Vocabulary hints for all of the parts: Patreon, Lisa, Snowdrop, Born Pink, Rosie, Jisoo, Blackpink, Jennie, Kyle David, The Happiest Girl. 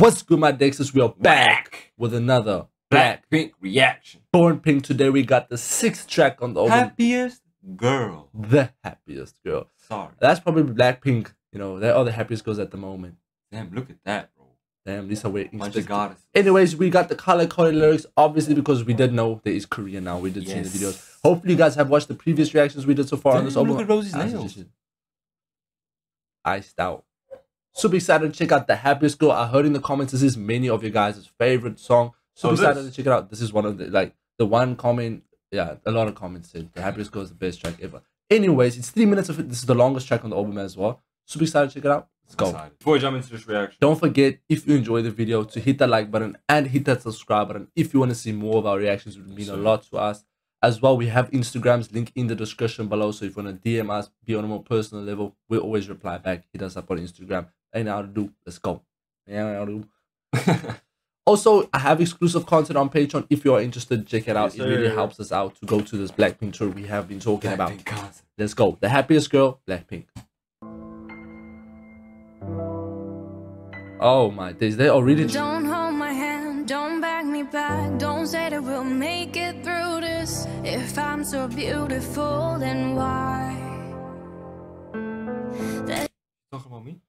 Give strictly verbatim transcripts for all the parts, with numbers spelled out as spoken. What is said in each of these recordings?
What's good, my Dexys? We are back with another Blackpink reaction. Born Pink. Today we got the sixth track on the album. Happiest Girl. The Happiest Girl. Sorry. That's probably Blackpink. You know, they're all the happiest girls at the moment. Damn, look at that, bro. Damn, Lisa, wait. Bunch of goddesses. Anyways, we got the color-coded lyrics, obviously, because we did know there is Korea now. We did yes. see the videos. Hopefully, you guys have watched the previous reactions we did so far Damn, on this album. Look at Rosie's nails. Iced out. Super excited to check out The Happiest Girl. I heard in the comments this is many of you guys' favorite song. Super oh, excited to check it out. This is one of the, like, the one comment. Yeah, a lot of comments said The Happiest Girl is the best track ever. Anyways, it's three minutes of it. This is the longest track on the album as well. Super excited to check it out. Let's go. Excited. Before we jump into this reaction, don't forget, if you enjoy the video, to hit that like button and hit that subscribe button. If you want to see more of our reactions, it would mean so, a lot to us. As well, we have Instagram's link in the description below. So if you want to D M us, be on a more personal level, we we'll always reply back. Hit us up on Instagram. Ain't how to do. Let's go. Also, I have exclusive content on Patreon. If you are interested, check it out. Yes, it really helps us out to go to this Blackpink tour we have been talking Blackpink about. Concert. Let's go. The Happiest Girl, Blackpink. Oh my days, they already. Don't hold my hand, don't back me back, don't say that we'll make it through this. If I'm so beautiful, then why? Talking about me?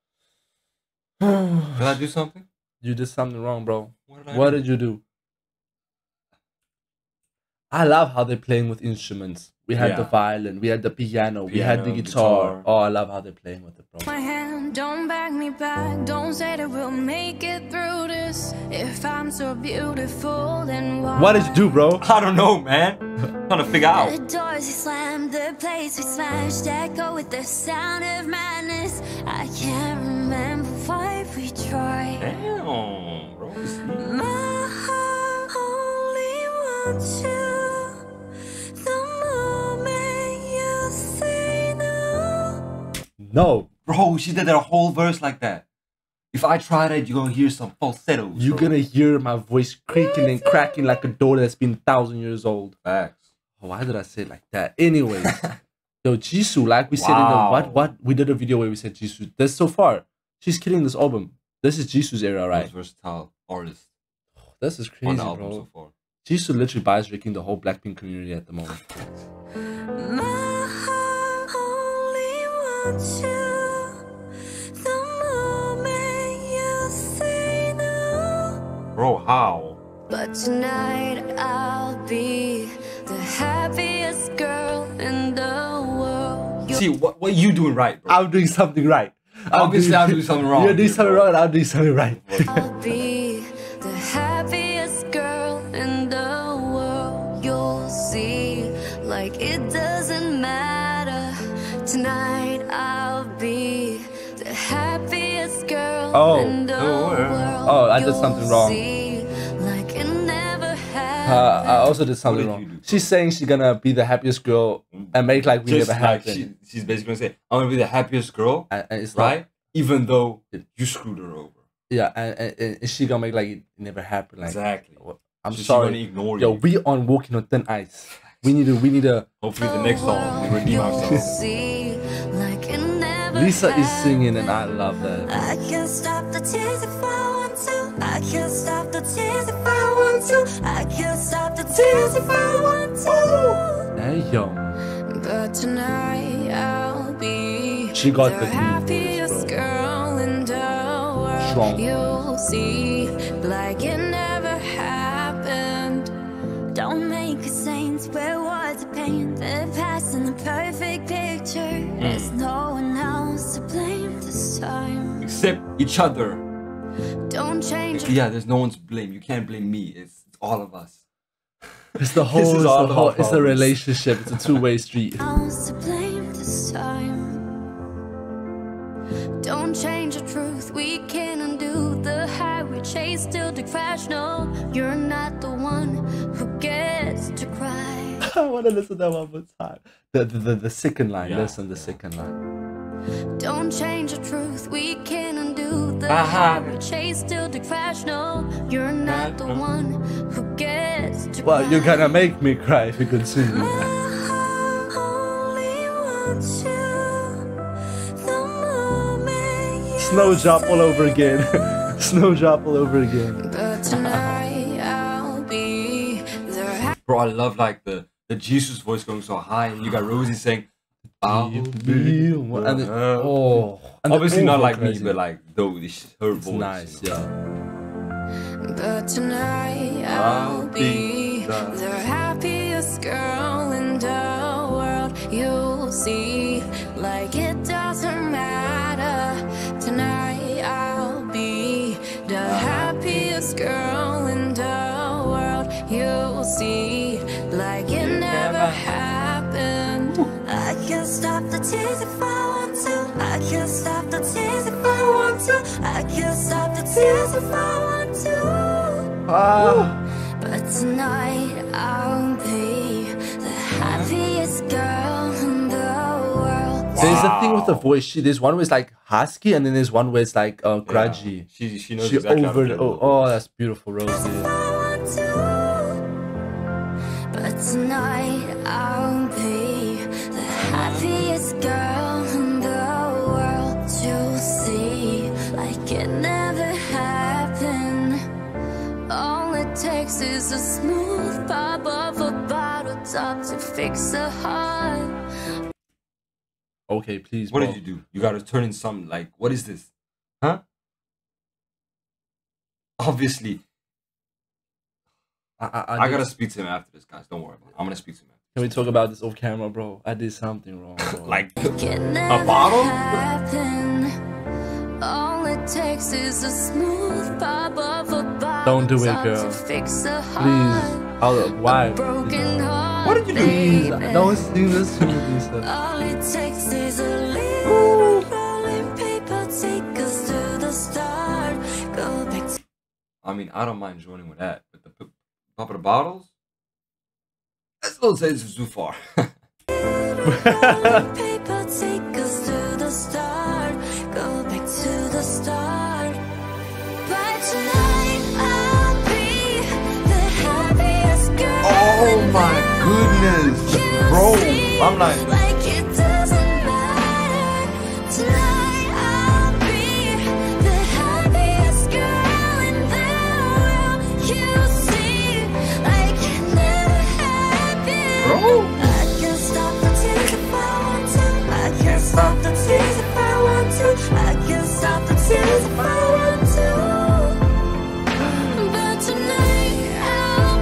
Did I do something? You did something wrong, bro. What did I what do? did you do? I love how they're playing with instruments. We had yeah. the violin, we had the piano, piano we had the guitar. guitar. Oh, I love how they're playing with it, bro. My hand, don't back me back, don't say that we'll make it through this. If I'm so beautiful, then why? What did you do, bro? I don't know, man. I'm trying to figure out. The doors we slammed, the place we smashed, echo with the sound of madness. I can't remember why we tried. Damn, bro. My heart only wants you. No, bro, she did a whole verse like that. If I try that, you're gonna hear some falsettos. You're bro. gonna hear my voice creaking and cracking like a door that's been a thousand years old. Facts. Oh, why did I say it like that? Anyway, yo, Jisoo, like we wow. said in the what what we did a video where we said Jisoo. This so far, she's killing this album. This is Jisoo's era, right? Most versatile artist. Oh, this is crazy, bro. So far. Jisoo literally buys wrecking the whole Blackpink community at the moment. You, the moment you say no. Bro, how? But tonight I'll be the happiest girl in the world. You're See, what, what are you doing right, bro? I'm doing something right. I'm Obviously, doing, I'm doing something wrong. You're doing something bro. wrong, I'm doing something right. I'll be the happiest girl in the world. You'll see, like it doesn't matter. Tonight I'll be the happiest girl oh. in the oh, world. Oh, I did something wrong. Like it never uh, I also did something did wrong. She's saying she's gonna be the happiest girl and make like we Just never like had. She, she's basically gonna say, I'm gonna be the happiest girl, and, and it's right? Like, even though it, you screwed her over. Yeah, and, and, and she's gonna make like it never happened. Like, exactly. I'm so sorry. She's gonna ignore Yo, you. we on walking on thin ice. We need to, we need to. Hopefully the next song, we redeem ourselves. Lisa is singing and I love that. I can stop the tears if I want to. I can stop the tears if I want to. I can stop the tears if I want to. Hey, yo. But tonight I'll be she got the happiest girl in the world. You'll see, like it never happened. Don't make a saint, where was the pain? The past and the perfect picture. Mm. There's no one else to blame this time. Except each other. Don't change. Yeah, there's no one's blame. You can't blame me. It's, it's all of us. It's the whole, it's, the whole it's a relationship. It's a two-way street. To blame this time. Don't change the truth. We can't undo the high we chase till the crash. No, you're not the one. I want to listen to that one more time. The the, the, the second line. Yeah. Listen, the second line. Don't change the truth. We can undo the uh-huh. we chase till the crash. No, you're not the one who gets to Well, cry. You're gonna make me cry if you continue. My heart only wants you, the moment you Snowdrop all over again. Snowdrop all over again. But tonight I'll be there. Bro, I love like the the Jisoo's voice going so high, and you got Rosie saying, I'll be one. And the, oh, and obviously not like crazy. me, but like though her voice. Nice, you know? Yeah. But tonight I'll, I'll be the, the happiest girl in the world. You'll see, like it doesn't matter. Tonight I'll be the happiest girl in the world. You'll see, like it never happened. I can stop the tears if I want to. I can stop the tears if I want to. I can stop the tears if I want to. Ah. But tonight I'll be the happiest girl in the world. Wow. There's a thing with the voice. She, there's one where it's like husky, and then there's one where it's like uh, grudgy. Yeah. She she knows she exactly over. How to oh, oh, that's beautiful, Rosie. But tonight I'll be the happiest girl in the world. You'll see, like it never happened. All it takes is a smooth pop of a bottle top to fix a heart. Okay, please. What bro. did you do? You gotta turn in something. Like, what is this? Huh? Obviously. I, I, I, I gotta speak to him after this, guys. Don't worry about it. I'm gonna speak to him. Can we talk about this off camera, bro? I did something wrong, bro. Like a bottle? All it takes is a smooth pop of a bottle. Don't do it, girl. Please. I'll, why? What did you do? Don't do this to me, Lisa. All it takes is a little rolling paper. Take us to the start. Go back to. I mean, I don't mind joining with that, but the pop of the bottles? That's a little taste too far. Paper, take us to the start. Go back to the start. But tonight I'll be the happiest girl. Oh my goodness, bro! I'm like, like it doesn't matter. Tonight I'll be the happiest girl in the world. You see. Oh. I can stop the tears if I want to. I can stop the tears if I want to. I can stop the tears if I want to. But tonight I'll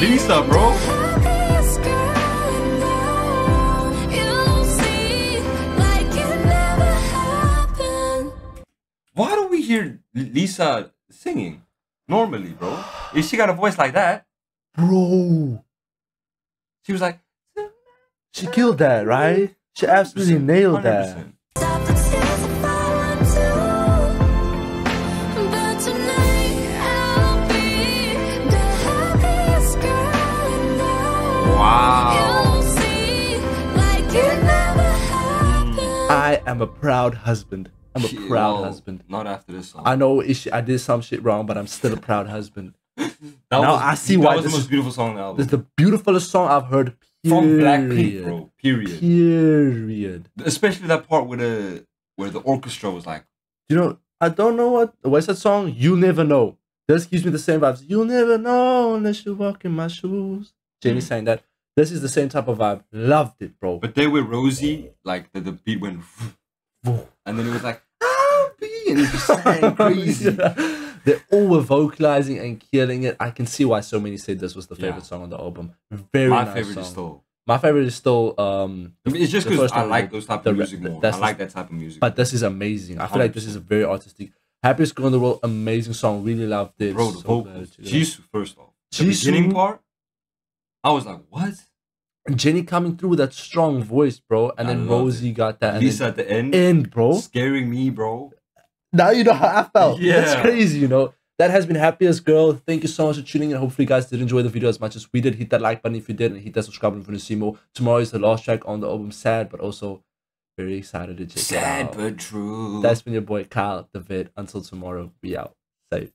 be Lisa, bro. The happiest girl in the world. You'll see, like it never happened. Why do we hear Lisa singing normally, bro? If she got a voice like that, bro. She was like, she killed that, right? She absolutely one hundred percent. Nailed that. Wow. I am a proud husband. I'm a she, proud well, husband. Not after this song. I know I did some shit wrong, but I'm still a proud husband. That now was, I see that why was this the most beautiful song on the album. This is the beautifulest song I've heard. Period. From Blackpink, bro. Period. Period. Especially that part where the where the orchestra was like, you know, I don't know what what's that song. You'll never know. This gives me the same vibes. You'll never know unless you walk in my shoes. Jennie mm. sang that. This is the same type of vibe. Loved it, bro. But they were Rosie, like the, the beat went, and then it was like, I'll be, and it just sang crazy. Yeah. They all were vocalizing and killing it. I can see why so many say this was the favorite yeah. song on the album. Very my nice favorite song. Is still my favorite is still um. I mean, it's just because I like those type the, of music more. I like that type of music. But this is amazing. I feel like this is a very artistic. Happiest Girl in the World, amazing song. Really loved it. Bro, the so vocals. Jisoo first off. The Jisoo. Beginning part, I was like, what? Jennie coming through with that strong voice, bro, and I then Rosie it. got that. Lisa at the end. End, bro. Scaring me, bro. Now you know how I felt. Yeah. That's crazy, you know. That has been Happiest Girl. Thank you so much for tuning in. Hopefully, you guys did enjoy the video as much as we did. Hit that like button if you did, and hit that subscribe button if you want to see more. Tomorrow is the last track on the album. Sad, but also very excited to check it out. Sad, but true. That's been your boy, Kyle David. Until tomorrow, be out. Safe.